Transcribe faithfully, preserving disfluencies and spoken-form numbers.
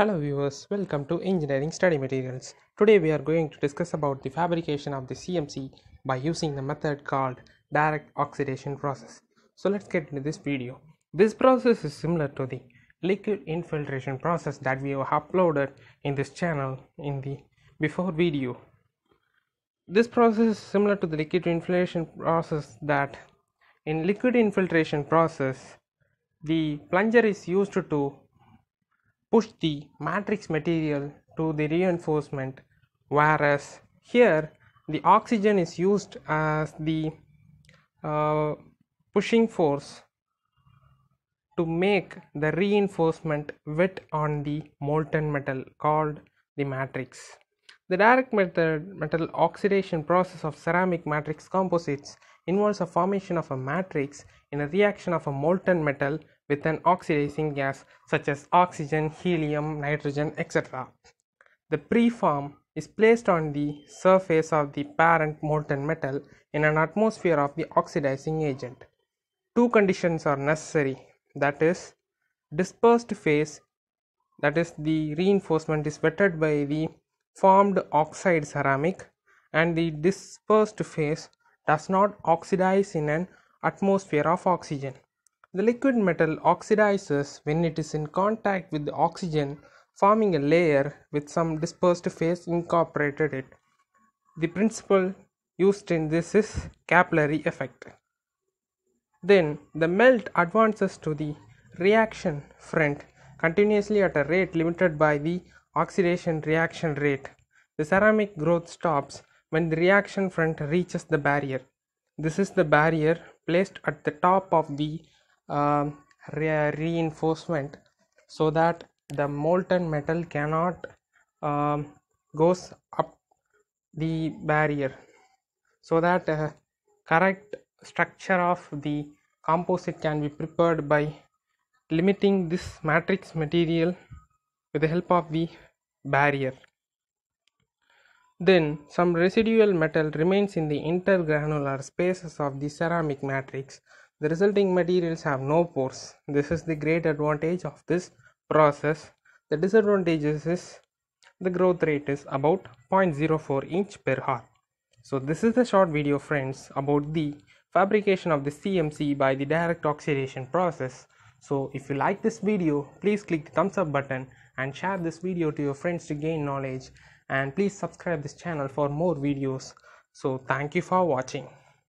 Hello viewers, welcome to Engineering Study Materials. Today we are going to discuss about the fabrication of the C M C by using the method called direct oxidation process. So let's get into this video. This process is similar to the liquid infiltration process that we have uploaded in this channel in the before video. This process is similar to the liquid infiltration process that in liquid infiltration process the plunger is used to push the matrix material to the reinforcement, whereas here the oxygen is used as the uh, pushing force to make the reinforcement wet on the molten metal called the matrix. The direct method metal oxidation process of ceramic matrix composites involves the formation of a matrix in a reaction of a molten metal with an oxidizing gas such as oxygen, helium, nitrogen, et cetera. The preform is placed on the surface of the parent molten metal in an atmosphere of the oxidizing agent. Two conditions are necessary, that is, dispersed phase, that is, the reinforcement is wetted by the formed oxide ceramic, and the dispersed phase does not oxidize in an atmosphere of oxygen. The liquid metal oxidizes when it is in contact with the oxygen, forming a layer with some dispersed phase incorporated it. The principle used in this is capillary effect. Then the melt advances to the reaction front continuously at a rate limited by the oxidation reaction rate. The ceramic growth stops when the reaction front reaches the barrier. This is the barrier placed at the top of the Uh, re reinforcement so that the molten metal cannot uh, goes up the barrier, so that uh, correct structure of the composite can be prepared by limiting this matrix material with the help of the barrier. Then some residual metal remains in the intergranular spaces of the ceramic matrix. The resulting materials have no pores. This is the great advantage of this process. The disadvantages is the growth rate is about zero point zero four inch per hour. So this is the short video, friends, about the fabrication of the C M C by the direct oxidation process. So if you like this video, please click the thumbs up button and share this video to your friends to gain knowledge, and please subscribe this channel for more videos. So thank you for watching.